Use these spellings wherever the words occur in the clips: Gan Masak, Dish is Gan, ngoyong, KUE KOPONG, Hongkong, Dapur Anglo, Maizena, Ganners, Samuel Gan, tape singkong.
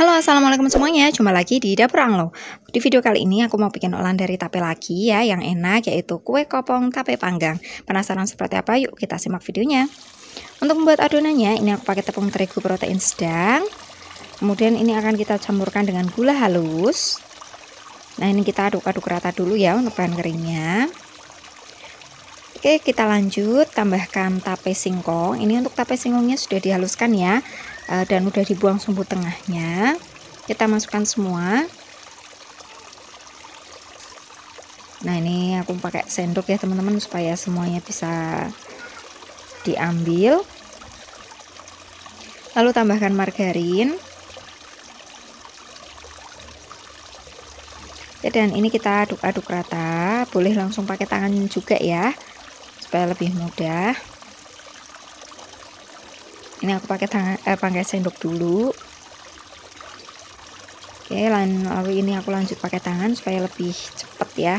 Halo, assalamualaikum semuanya, jumpa lagi di Dapur Anglo. Di video kali ini aku mau bikin olahan dari tape lagi ya, yang enak, yaitu kue kopong tape panggang. Penasaran seperti apa? Yuk kita simak videonya. Untuk membuat adonannya, ini aku pakai tepung terigu protein sedang. Kemudian ini akan kita campurkan dengan gula halus. Nah, ini kita aduk-aduk rata dulu ya untuk bahan keringnya. Oke, kita lanjut, tambahkan tape singkong. Ini untuk tape singkongnya sudah dihaluskan ya, dan udah dibuang sumbu tengahnya. Kita masukkan semua. Nah, ini aku pakai sendok ya teman-teman, supaya semuanya bisa diambil. Lalu tambahkan margarin. Dan ini kita aduk-aduk rata. Boleh langsung pakai tangan juga ya, supaya lebih mudah. Ini aku pakai pakai sendok dulu. Oke, lalu ini aku lanjut pakai tangan supaya lebih cepat ya.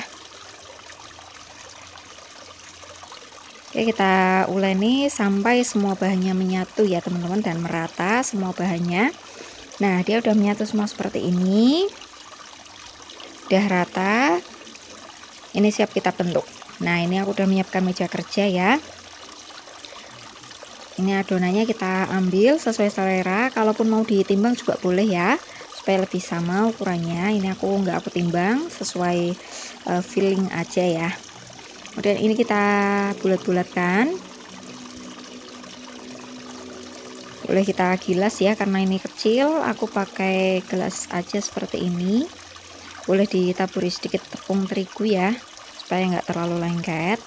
Oke, kita uleni sampai semua bahannya menyatu ya teman-teman, dan merata semua bahannya. Nah, dia udah menyatu semua seperti ini. Udah rata. Ini siap kita bentuk. Nah, ini aku udah menyiapkan meja kerja ya. Ini adonannya kita ambil sesuai selera. Kalaupun mau ditimbang juga boleh ya, supaya lebih sama ukurannya. Ini aku nggak aku timbang, sesuai feeling aja ya. Kemudian ini kita bulat-bulatkan. Boleh kita gilas ya, karena ini kecil. Aku pakai gelas aja seperti ini. Boleh ditaburi sedikit tepung terigu ya, supaya nggak terlalu lengket.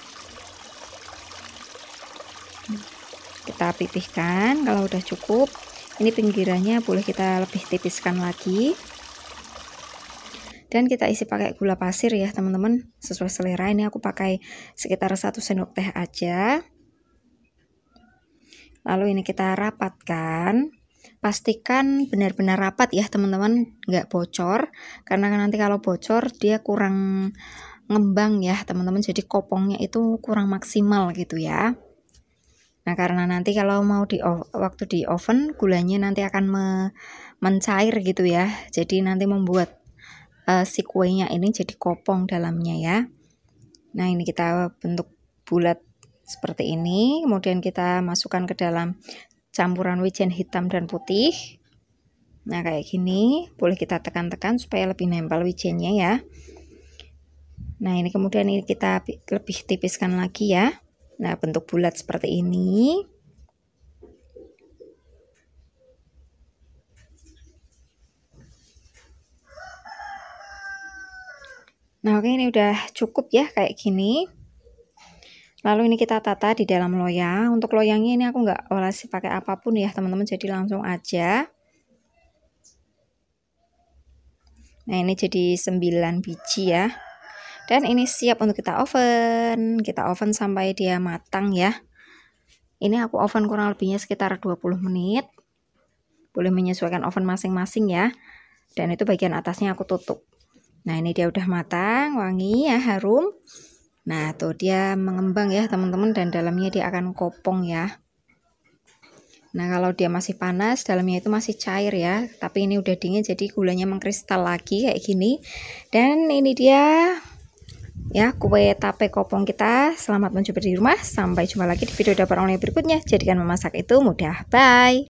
Kita pipihkan kalau udah cukup. Ini pinggirannya boleh kita lebih tipiskan lagi. Dan kita isi pakai gula pasir ya teman-teman, sesuai selera. Ini aku pakai sekitar 1 sendok teh aja. Lalu ini kita rapatkan. Pastikan benar-benar rapat ya teman-teman, nggak bocor, karena nanti kalau bocor dia kurang ngembang ya teman-teman, jadi kopongnya itu kurang maksimal gitu ya. Nah, karena nanti kalau mau waktu di oven, gulanya nanti akan mencair gitu ya, jadi nanti membuat si kuenya ini jadi kopong dalamnya ya. Nah, ini kita bentuk bulat seperti ini, kemudian kita masukkan ke dalam campuran wijen hitam dan putih. Nah, kayak gini. Boleh kita tekan-tekan supaya lebih nempel wijennya ya. Nah, ini kemudian ini kita lebih tipiskan lagi ya. Nah, bentuk bulat seperti ini. Nah, oke, ini udah cukup ya kayak gini. Lalu ini kita tata di dalam loyang. Untuk loyangnya ini aku nggak olesi pakai apapun ya teman-teman, jadi langsung aja. Nah, ini jadi 9 biji ya. Dan ini siap untuk kita oven. Kita oven sampai dia matang ya. Ini aku oven kurang lebihnya sekitar 20 menit. Boleh menyesuaikan oven masing-masing ya. Dan itu bagian atasnya aku tutup. Nah, ini dia udah matang, wangi ya, harum. Nah, tuh dia mengembang ya teman-teman, dan dalamnya dia akan kopong ya. Nah, kalau dia masih panas, dalamnya itu masih cair ya. Tapi ini udah dingin, jadi gulanya mengkristal lagi kayak gini. Dan ini dia ya kue tape kopong kita. Selamat mencoba di rumah. Sampai jumpa lagi di video Dapur Anglo berikutnya. Jadikan memasak itu mudah. Bye.